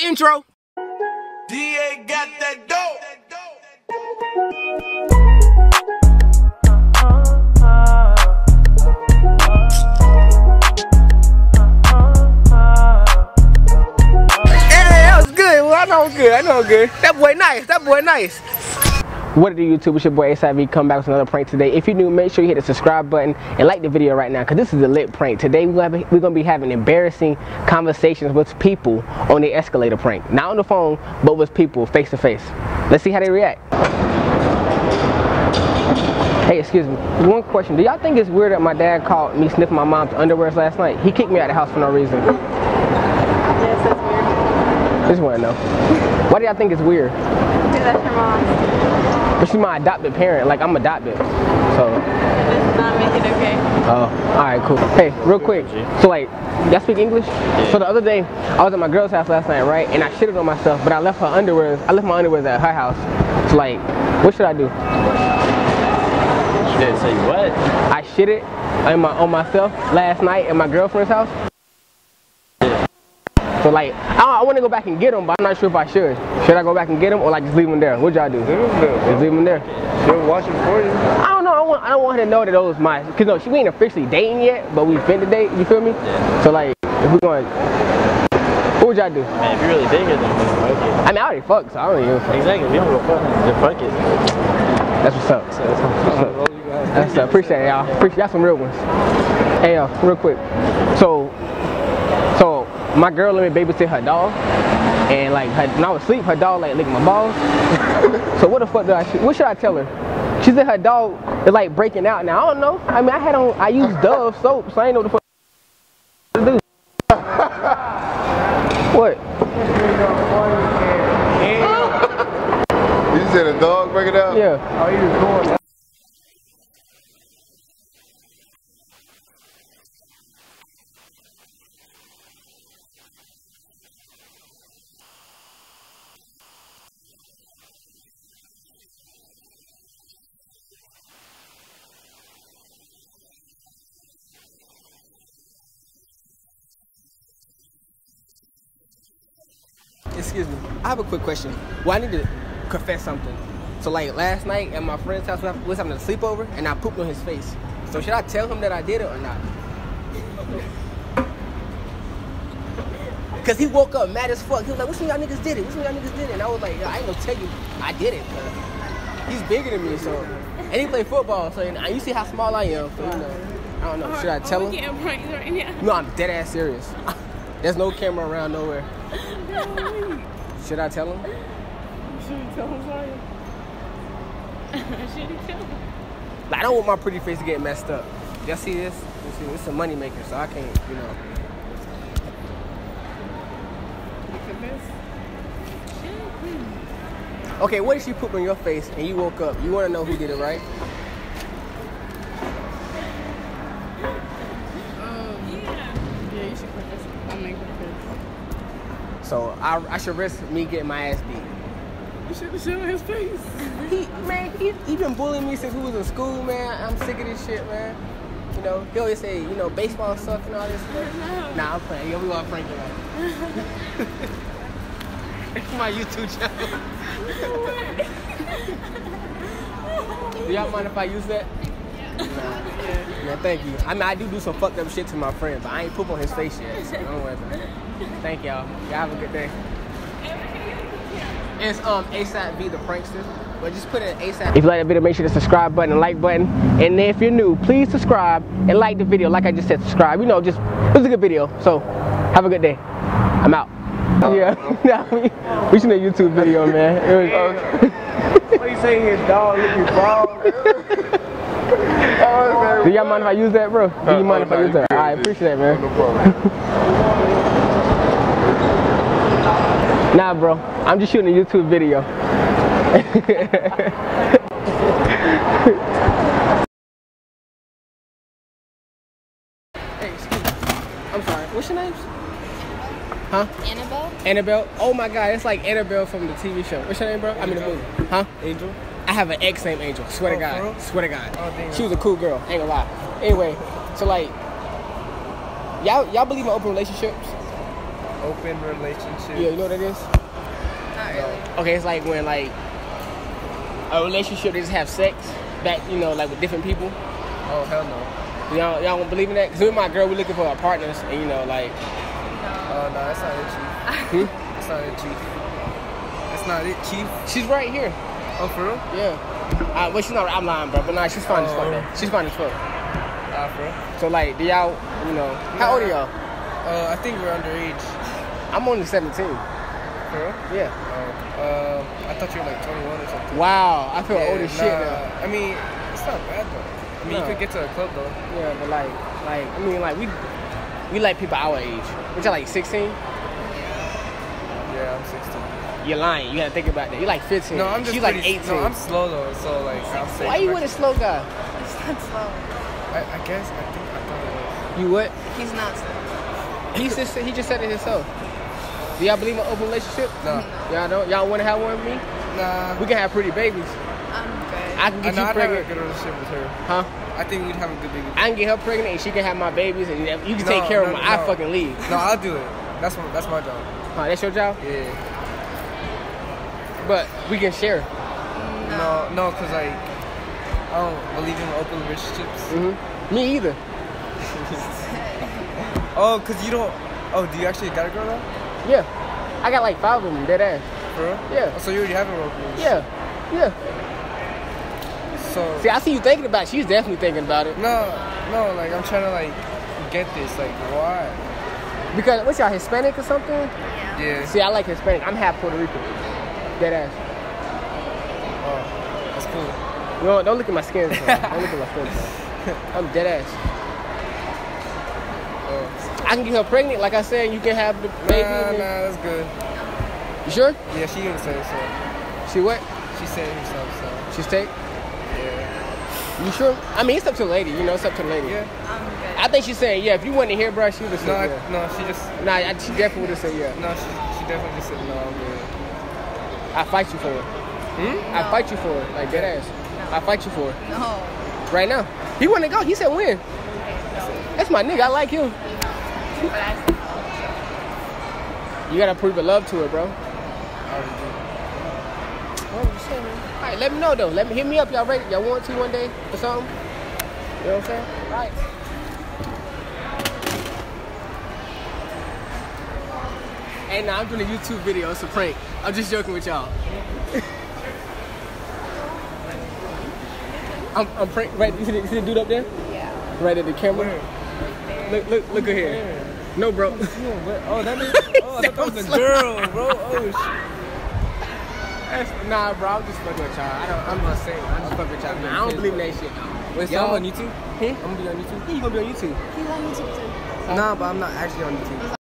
the intro. DA got that dope. Hey, that was good. Well, I know it's good. I know it's good. That boy nice. That boy nice. What up, YouTube? It's your boy Asai V, come back with another prank today. If you're new, make sure you hit the subscribe button and like the video right now, because this is a lit prank. Today we're gonna be having embarrassing conversations with people on the escalator prank. Not on the phone, but with people face to face. Let's see how they react. Hey, excuse me. One question. Do y'all think it's weird that my dad caught me sniffing my mom's underwear last night? He kicked me out of the house for no reason. Yes, that's weird. Just wanna know. Why do y'all think it's weird? Because that's your mom. But she's my adopted parent, like I'm adopted, so. That does not make it okay. Oh, all right, cool. Hey, real quick, so like, y'all speak English? Yeah. So the other day, I was at my girl's house last night, right? And I shitted on myself, but I left her underwear. I left my underwear at her house. So like, what should I do? She didn't say what? I shitted on myself last night at my girlfriend's house. So like, I want to go back and get them, but I'm not sure if I should. Should I go back and get them or like just leave them there? What y'all do? Just leave them there. She'll watch them for you. I don't know. I don't want her to know that those was mine. Cause no, she ain't officially dating yet, but we've been to date. You feel me? Yeah. So like, if we're going, what would y'all do? Man, if you really dig it, then fuck it. I mean, I already fucked, so I don't even fuck. Exactly. We don't go fuck. Just fuck it. That's what's up. That's what's up. That's what's up. Appreciate it, y'all. Appreciate y'all some real ones. Hey, y'all, real quick. So. My girl let me babysit her dog, and like when I was asleep, her dog like licked my balls. So what the fuck do I? What should I tell her? She said her dog is like breaking out now. I don't know. I mean, I used Dove soap, so I ain't know what the fuck to do. What? You said a dog breaking out? Yeah. Oh, you was going. Excuse me, I have a quick question. Well, I need to confess something. So like last night at my friend's house, we was having a sleepover and I pooped on his face. So should I tell him that I did it or not? Cause he woke up mad as fuck. He was like, "Which one y'all niggas did it? Which one y'all niggas did it?" And I was like, "Yo, I ain't gonna tell you I did it, cause he's bigger than me, so." And he played football, so you see how small I am. So, you know, I don't know, should I tell him? Yeah, right now. No, I'm dead ass serious. There's no camera around nowhere. Should I tell him? You shouldn't tell him, sorry. Shouldn't tell him. I don't want my pretty face to get messed up. Y'all see this? It's a moneymaker, so I can't, you know. Look at this. Okay, what if she pooped on your face and you woke up? You want to know who did it, right? So I should risk me getting my ass beat. You should have shown his face. Man, he been bullying me since we was in school, man. I'm sick of this shit, man. You know, he always say, you know, baseball sucks and all this stuff. No. Nah, I'm playing. Yo, we all pranking now. It's my YouTube channel. Do y'all mind if I use that? Yeah. Nah. Yeah, thank you. I mean, I do some fucked up shit to my friend, but I ain't poop on his face yet, so don't worry about it. Thank y'all. Y'all have a good day. It's Asai V the prankster, but just put in Asai. If you like that video, make sure to subscribe button and like button. And then if you're new, please subscribe and like the video. Like I just said, subscribe. You know, just it was a good video. So have a good day. I'm out. Yeah, we should do a YouTube video, man. It was. What you saying? His dog looking bald. Do y'all mind if I use that, bro? Do you mind if I use that? I appreciate that, man. No problem. Nah, bro. I'm just shooting a YouTube video. Hey, excuse me. I'm sorry. What's your name? Huh? Annabelle. Annabelle? Oh my God, it's like Annabelle from the TV show. What's your name, bro? Angel. I mean the movie. Huh? Angel. I have an ex named Angel. Swear to God. Girl? Swear to God. Oh, she was a cool girl. Ain't gonna lie. Anyway, so like, y'all believe in open relationships? open relationship. Yeah, you know what it is? Not really. Okay, it's like when like a relationship, they just have sex back, you know, like with different people. Oh, hell no. Y'all don't believe in that? Because with my girl, we're looking for our partners, and you know, like... No, that's not it, Chief. Hmm? That's not it, Chief. That's not it, Chief. She's right here. Oh, for real? Yeah. Well, she's not... I'm lying, bro. But nah, she's fine as fuck, man. She's fine as fuck. For real? So, like, do y'all, you know... How old are y'all? I think we're underage. I'm only 17. For real? Yeah. I thought you were, like, 21 or something. Wow. I feel old as shit, though. I mean, it's not bad, though. I mean, you could get to a club, though. Yeah, but, like, I mean, like, we like people our age. Which are, like, 16? Yeah, I'm 16. You're lying. You gotta think about that. You're, like, 15. No, I'm just She's, like, 18. No, I'm slow, though, so, like, I'm saying... Why you with a slow guy? He's not slow. I guess, I think I thought it was. You what? He's not slow. He just said it himself. Do y'all believe in open relationship? No. Y'all don't? Y'all wanna have one with me? Nah. We can have pretty babies. I can get you pregnant. I'd have a good relationship with her. Huh? I think we'd have a good baby. I can get her pregnant and she can have my babies and you can take care of them. I fucking leave. No, I'll do it. That's my job. Huh? That's your job? Yeah. But we can share. No, because like, I don't believe in open relationships. Mm-hmm. Me either. Oh, because you don't... Oh, do you actually got a girl now? Yeah. I got like 5 of them, dead ass. For real? Yeah. Oh, so you already have a open relationship? Yeah. So, see, I see you thinking about it. She's definitely thinking about it. No, like, I'm trying to, like, get this. Like, why? Because, what's y'all, Hispanic or something? Yeah. See, I like Hispanic. I'm half Puerto Rican. Deadass. Oh, that's cool. No, don't look at my skin, son. Don't look at my skin, son. I'm deadass. I can get her pregnant, like I said, and you can have the baby. Nah, that's good. You sure? Yeah, she didn't say so. She what? She said herself, so. She's take? Yeah. You sure? I mean, it's up to the lady. You know, it's up to the lady. Yeah. Okay. I think she's saying, yeah, if you wasn't here, bro, she would have said yeah. No, she just... Nah, she definitely would have said yeah. No, she definitely just said no, I'm good. I fight you for it. Hmm? No. I fight you for it. Like, dead ass. No. I fight you for it. No. Right now. He wanted to go. He said when? Okay, no. That's my nigga. I like him. But I said no. You got to prove your love to her, bro. Alright, let me know though. Hit me up, y'all ready? Y'all want to one day or something? You know what I'm saying? Alright. Hey, now I'm doing a YouTube video. It's a prank. I'm just joking with y'all. I'm prank. Right, you see the dude up there? Yeah. Right at the camera. Where? Look at here. No, bro. Oh, that means. Oh, that was a girl, bro. Oh shit. Nah, bro, I'm just fucking with y'all. I'm not saying. I'm just fucking with y'all. Nah, I don't believe in that shit. Wait, so I'm on YouTube? Hmm? I'm gonna be on YouTube? Yeah, you gonna be on YouTube. He's on YouTube too. Nah, but I'm not actually on YouTube.